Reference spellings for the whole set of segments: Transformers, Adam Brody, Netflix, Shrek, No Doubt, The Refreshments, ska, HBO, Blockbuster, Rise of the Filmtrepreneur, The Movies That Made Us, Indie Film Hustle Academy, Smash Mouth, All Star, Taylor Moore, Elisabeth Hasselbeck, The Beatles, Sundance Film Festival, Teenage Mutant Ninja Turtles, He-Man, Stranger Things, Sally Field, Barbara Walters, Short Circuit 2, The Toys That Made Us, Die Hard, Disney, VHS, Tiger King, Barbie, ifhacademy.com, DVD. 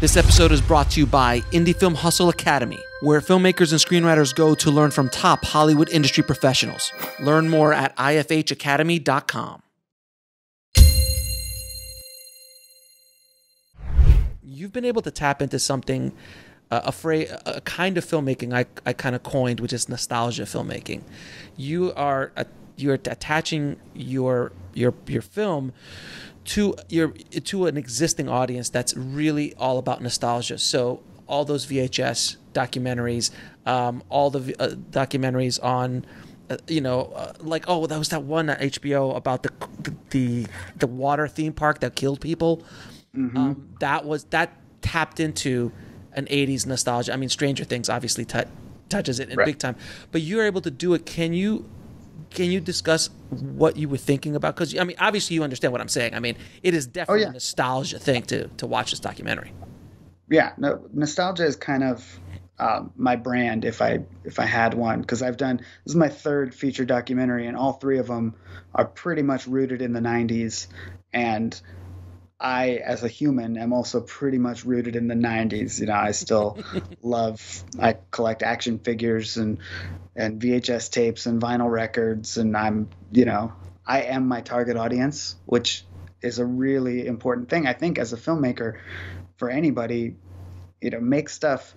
This episode is brought to you by Indie Film Hustle Academy, where filmmakers and screenwriters go to learn from top Hollywood industry professionals. Learn more at ifhacademy.com. You've been able to tap into something, a kind of filmmaking I kind of coined, which is nostalgia filmmaking. You are attaching your film to an existing audience that's really all about nostalgia. So all those VHS documentaries, all the documentaries on, like, oh, that was that one at HBO about the water theme park that killed people. Mm-hmm. That tapped into an 80s nostalgia. I mean, Stranger Things obviously touches it in big time, but you're able to do it. Can you discuss what you were thinking about? Because, I mean, obviously you understand what I'm saying. I mean, it is definitely a nostalgia thing to watch this documentary. Yeah, no, nostalgia is kind of my brand, if I had one, because I've done, this is my third feature documentary, and all three of them are pretty much rooted in the 90s. And I, as a human, am also pretty much rooted in the 90s. You know, I still I collect action figures and VHS tapes and vinyl records. And I'm, you know, I am my target audience, which is a really important thing, I think, as a filmmaker, for anybody. You know, make stuff.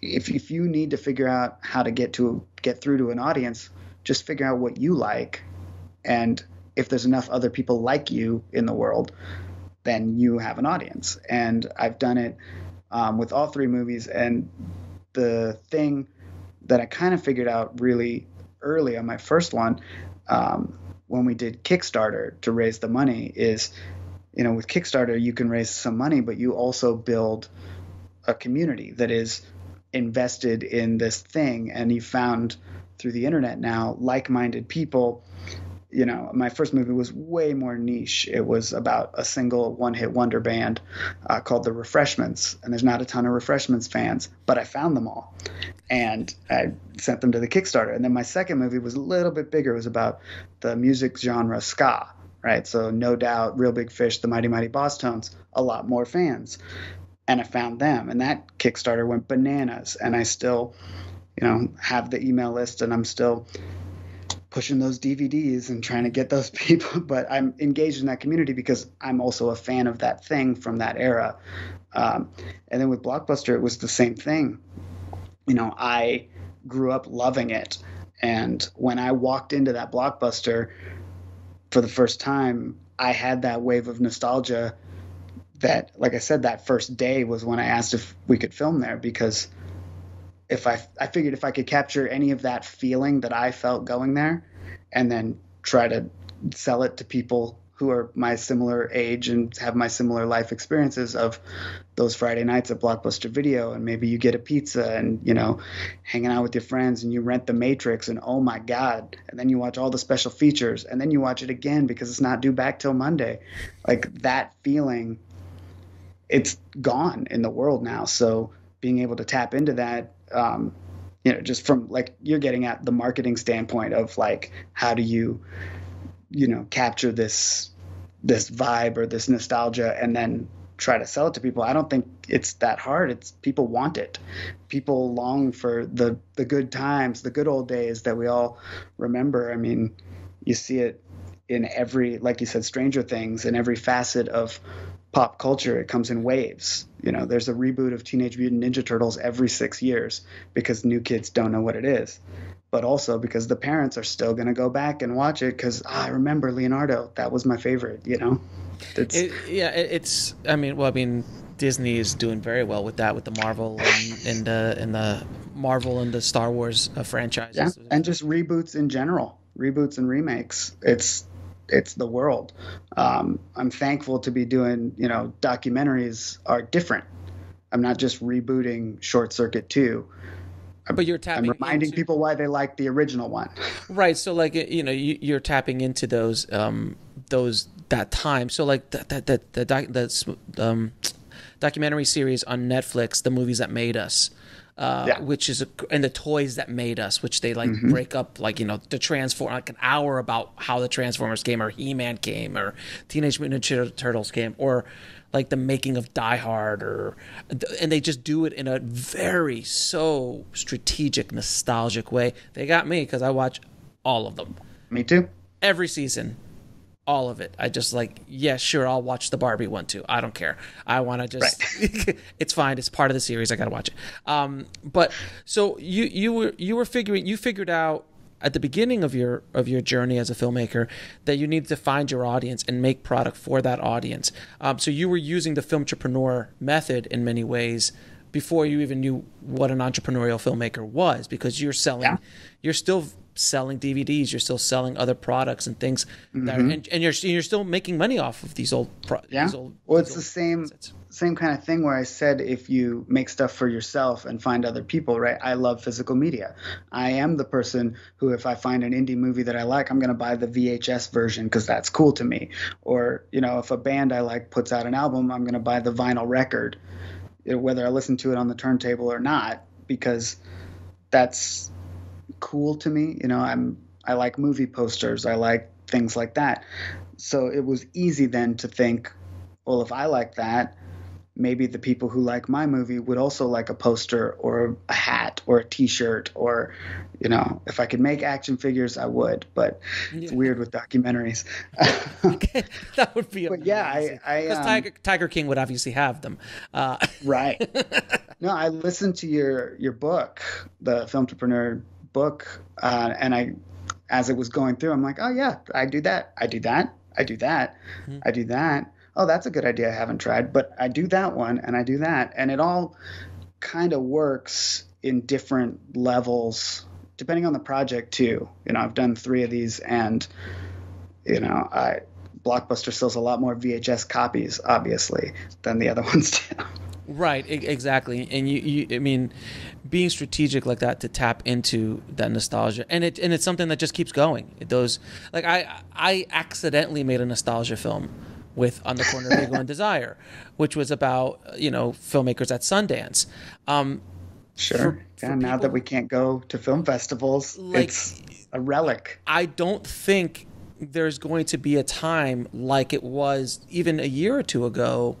If you need to figure out how to get through to an audience, just figure out what you like. And if there's enough other people like you in the world, then you have an audience. And I've done it with all three movies. And the thing that I kind of figured out really early on my first one, when we did Kickstarter to raise the money, is, you know, with Kickstarter, you can raise some money, but you also build a community that is invested in this thing. And you found through the internet now like-minded people. You know, my first movie was way more niche. It was about a single one-hit wonder band called The Refreshments, and there's not a ton of Refreshments fans, but I found them all, and I sent them to the Kickstarter. And then my second movie was a little bit bigger. It was about the music genre ska, right? So No Doubt, Real Big Fish, The Mighty Mighty Bosstones, a lot more fans, and I found them. And that Kickstarter went bananas, and I still, you know, have the email list, and I'm still pushing those DVDs and trying to get those people, but I'm engaged in that community because I'm also a fan of that thing from that era. And then with Blockbuster, it was the same thing. You know, I grew up loving it. And when I walked into that Blockbuster for the first time, I had that wave of nostalgia that, like I said, that first day was when I asked if we could film there, because I figured if I could capture any of that feeling that I felt going there and then try to sell it to people who are my similar age and have my similar life experiences of those Friday nights at Blockbuster Video, and maybe you get a pizza and, you know, hanging out with your friends, and you rent The Matrix, and oh my God, and then you watch all the special features, and then you watch it again because it's not due back till Monday. Like, that feeling, it's gone in the world now. So being able to tap into that, you know, just from, like, you're getting at the marketing standpoint of, like, how do you, you know, capture this vibe or this nostalgia and then try to sell it to people. I don't think it's that hard. It's, people want it. People long for the good times, the good old days that we all remember. I mean, you see it in every, like you said, Stranger Things, in every facet of pop culture. It comes in waves. You know, there's a reboot of Teenage Mutant Ninja Turtles every 6 years because new kids don't know what it is, but also because the parents are still going to go back and watch it because, I remember Leonardo, that was my favorite, you know? It's I mean, well, I mean, Disney is doing very well with that, with the Marvel and the Marvel and the Star Wars franchises. Yeah, and just reboots in general, reboots and remakes. It's the world. I'm thankful to be doing, you know, documentaries are different. I'm not just rebooting Short Circuit 2. But you're tapping, I'm reminding people why they like the original one. Right. So, like, you know, you're tapping into those that time. So, like, that documentary series on Netflix, The Movies That Made Us. Which is and The Toys That Made Us, which they, like, mm-hmm. break up, like, you know, the Transform, like an hour about how the Transformers came, or He-Man came, or Teenage Mutant Ninja Turtles came, or like the making of Die Hard, or, and they just do it in a very so strategic, nostalgic way. They got me because I watch all of them. Me too. Every season. All of it. I just like, yeah, sure, I'll watch the Barbie one too. I don't care. I want to just, right. It's fine. It's part of the series. I got to watch it. But so you figured out at the beginning of your journey as a filmmaker that you needed to find your audience and make product for that audience. So you were using the filmtrepreneur method in many ways before you even knew what an entrepreneurial filmmaker was, because you're selling, yeah. You're still selling DVDs, you're still selling other products and things, mm-hmm. that are, and you're still making money off of these old products. Yeah. Well, it's the same kind of thing where I said, if you make stuff for yourself and find other people, right? I love physical media. I am the person who, if I find an indie movie that I like, I'm going to buy the VHS version because that's cool to me. Or, you know, if a band I like puts out an album, I'm going to buy the vinyl record, whether I listen to it on the turntable or not, because that's cool to me. You know, I like movie posters, I like things like that. So it was easy then to think, well, if I like that, maybe the people who like my movie would also like a poster or a hat or a t-shirt, or, you know, if I could make action figures, I would, but yeah. It's weird with documentaries. That would be amazing. But yeah, because Tiger King would obviously have them. Right. No, I listened to your book, the Filmtrepreneur book, and as it was going through, I'm like, oh yeah, I do that, mm-hmm. I do that. Oh, that's a good idea. I haven't tried, but I do that one and I do that. And it all kind of works in different levels depending on the project too. You know, I've done 3 of these, and, you know, Blockbuster sells a lot more VHS copies, obviously, than the other ones do. Right, exactly. And I mean, being strategic like that to tap into that nostalgia, and it's something that just keeps going. I accidentally made a nostalgia film with On the Corner of Ego and Desire, which was about, you know, filmmakers at Sundance. Sure. For now people, that we can't go to film festivals, like, it's a relic. I don't think there's going to be a time like it was even a year or two ago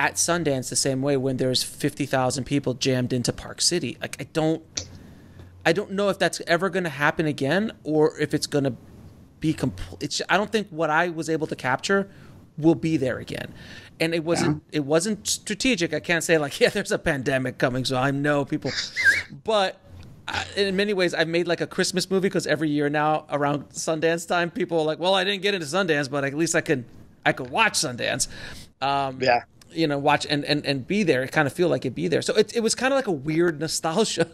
at Sundance, the same way, when there's 50,000 people jammed into Park City. Like, I don't know if that's ever going to happen again, or if it's going to be complete. I don't think what I was able to capture will be there again. And it wasn't, yeah. It wasn't strategic. I can't say like, yeah, there's a pandemic coming, so I know people, but in many ways, I've made like a Christmas movie, because every year now around Sundance time, people are like, well, I didn't get into Sundance, but at least I could watch Sundance. Yeah. You know, watch and be there. It kind of feel like it'd be there. So it was kind of like a weird nostalgia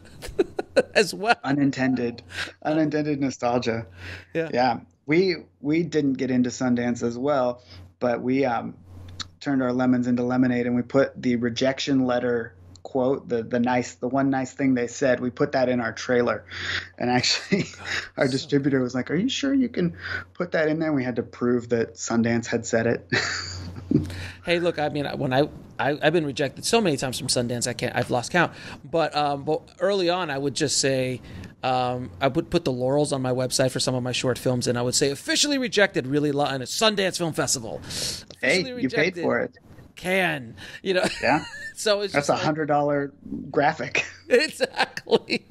as well. Unintended nostalgia. Yeah. Yeah. We didn't get into Sundance as well, but we turned our lemons into lemonade, and we put the rejection letter quote, the one nice thing they said, we put that in our trailer. And actually our distributor was like, are you sure you can put that in there? And we had to prove that Sundance had said it. Hey, look, I mean, when I've been rejected so many times from Sundance, I've lost count. But early on, I would just say, I would put the laurels on my website for some of my short films, and I would say, officially rejected, really low, and a Sundance Film Festival. Hey, you paid for it. Can, you know? Yeah. So it's that's just a $100 graphic. Exactly.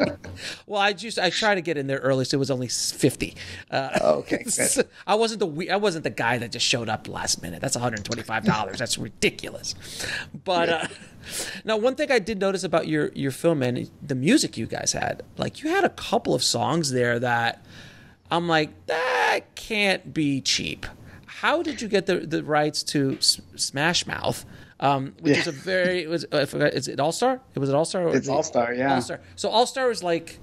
Well, I try to get in there early, so it was only 50. Okay. So I wasn't the guy that just showed up last minute. That's $125. That's ridiculous. But yeah. Now, one thing I did notice about your film and the music you guys had, like, you had a couple of songs there that I'm like, that can't be cheap. How did you get the rights to Smash Mouth? Which is a very, is it All Star? Was it All Star? It's All Star, yeah. All Star. So All Star is like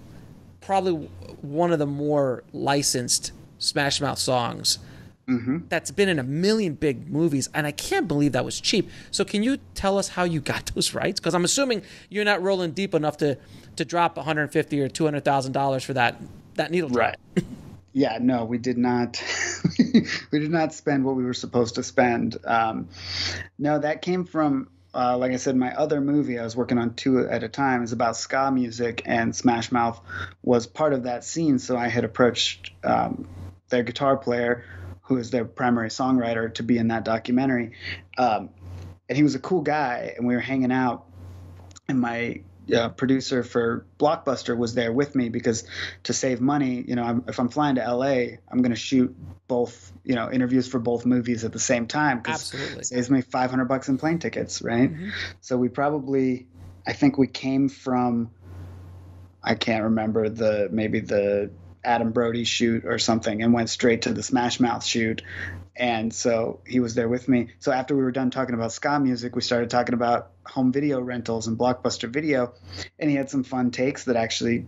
probably one of the more licensed Smash Mouth songs, mm-hmm. that's been in a million big movies, and I can't believe that was cheap. So can you tell us how you got those rights? Because I'm assuming you're not rolling deep enough to drop $150,000 or $200,000 for that needle drop. Right. Yeah, no, we did not. We did not spend what we were supposed to spend. No, that came from, like I said, my other movie I was working on 2 at a time is about ska music, and Smash Mouth was part of that scene. So I had approached their guitar player, who is their primary songwriter, to be in that documentary. and he was a cool guy, and we were hanging out, and my producer for Blockbuster was there with me, because to save money, you know, if I'm flying to LA, I'm going to shoot both, you know, interviews for both movies at the same time, because it saves me $500 in plane tickets, right? Mm-hmm. So we probably, I think we came from, I can't remember, maybe the Adam Brody shoot or something, and went straight to the Smash Mouth shoot. And so he was there with me. So after we were done talking about ska music, we started talking about home video rentals and Blockbuster Video, and he had some fun takes that actually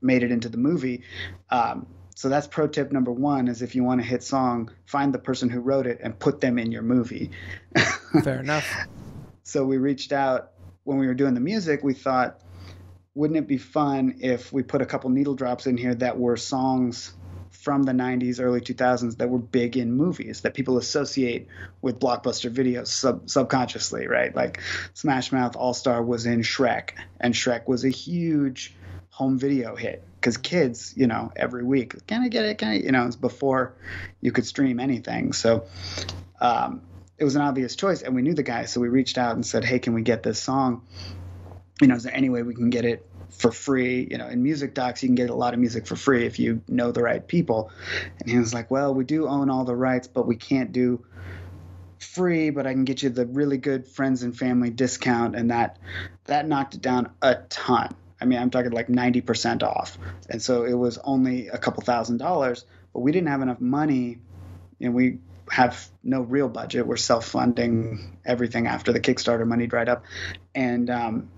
made it into the movie. So that's pro tip number one, is if you want a hit song, find the person who wrote it and put them in your movie. Fair enough. So we reached out when we were doing the music, we thought, wouldn't it be fun if we put a couple needle drops in here that were songs from the 90s, early 2000s that were big in movies that people associate with Blockbuster Videos subconsciously, right? Like Smash Mouth All Star was in Shrek, and Shrek was a huge home video hit because kids, you know, every week, can I get it? Can I, you know, it's before you could stream anything. So, it was an obvious choice, and we knew the guy. So we reached out and said, hey, can we get this song? You know, is there any way we can get it for free? You know, in music docs, you can get a lot of music for free if you know the right people. And he was like, well, we do own all the rights, but we can't do free, but I can get you the really good friends and family discount. And that knocked it down a ton. I mean, I'm talking like 90% off. And so it was only a couple $1,000s, but we didn't have enough money. And we have no real budget. We're self-funding everything after the Kickstarter money dried up. And,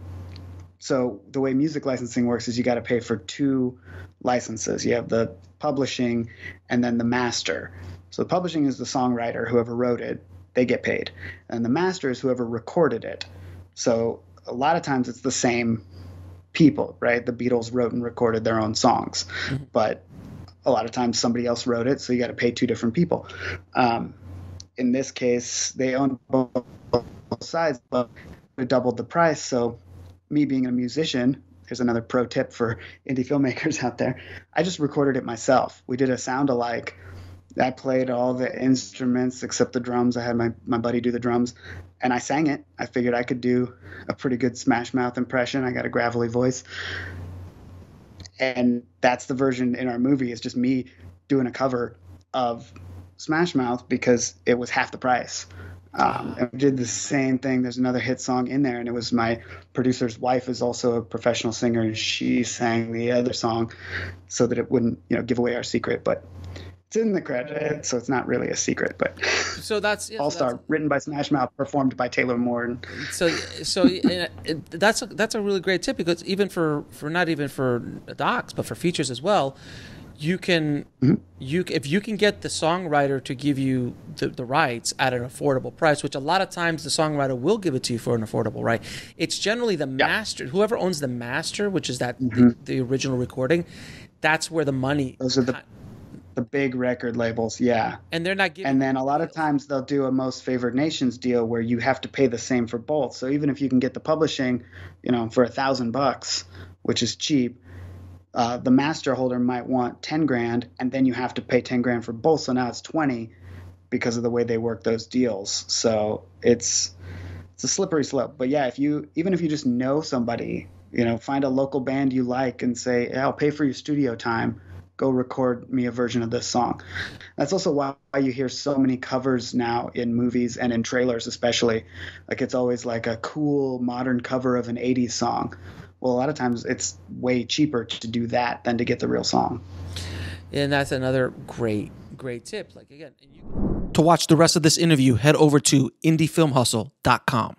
so the way music licensing works is you got to pay for two licenses. You have the publishing and then the master. So the publishing is the songwriter, whoever wrote it, they get paid. And the master is whoever recorded it. So a lot of times it's the same people, right? The Beatles wrote and recorded their own songs, but a lot of times somebody else wrote it. So you got to pay two different people. In this case, they own both sides, but they doubled the price. So me being a musician, here's another pro tip for indie filmmakers out there. I just recorded it myself. We did a sound alike. I played all the instruments except the drums. I had my buddy do the drums, and I sang it. I figured I could do a pretty good Smash Mouth impression. I got a gravelly voice. And that's the version in our movie. It's just me doing a cover of Smash Mouth because it was half the price. And we did the same thing. There's another hit song in there, and it was my producer's wife is also a professional singer, and she sang the other song so that it wouldn't, you know, give away our secret. But it's in the credits, so it's not really a secret. But so that's All Star, written by Smash Mouth, performed by Taylor Moore. So that's a really great tip, because even for not even for docs, but for features as well. You can, if you can get the songwriter to give you the rights at an affordable price, which a lot of times the songwriter will give it to you for an affordable right. It's generally the master, whoever owns the master, which is that the original recording. That's where the money. Those are the big record labels, yeah. And they're not giving. And then a lot of times they'll do a most favored nations deal where you have to pay the same for both. So even if you can get the publishing, you know, for $1,000, which is cheap. The master holder might want $10,000, and then you have to pay $10,000 for both. So now it's $20,000 because of the way they work those deals. So it's a slippery slope. But yeah, even if you just know somebody, you know, find a local band you like and say, hey, I'll pay for your studio time. Go record me a version of this song. That's also why you hear so many covers now in movies and in trailers, especially. Like it's always like a cool modern cover of an 80s song. Well, a lot of times it's way cheaper to do that than to get the real song. And that's another great tip. Like again, to watch the rest of this interview, head over to indiefilmhustle.com.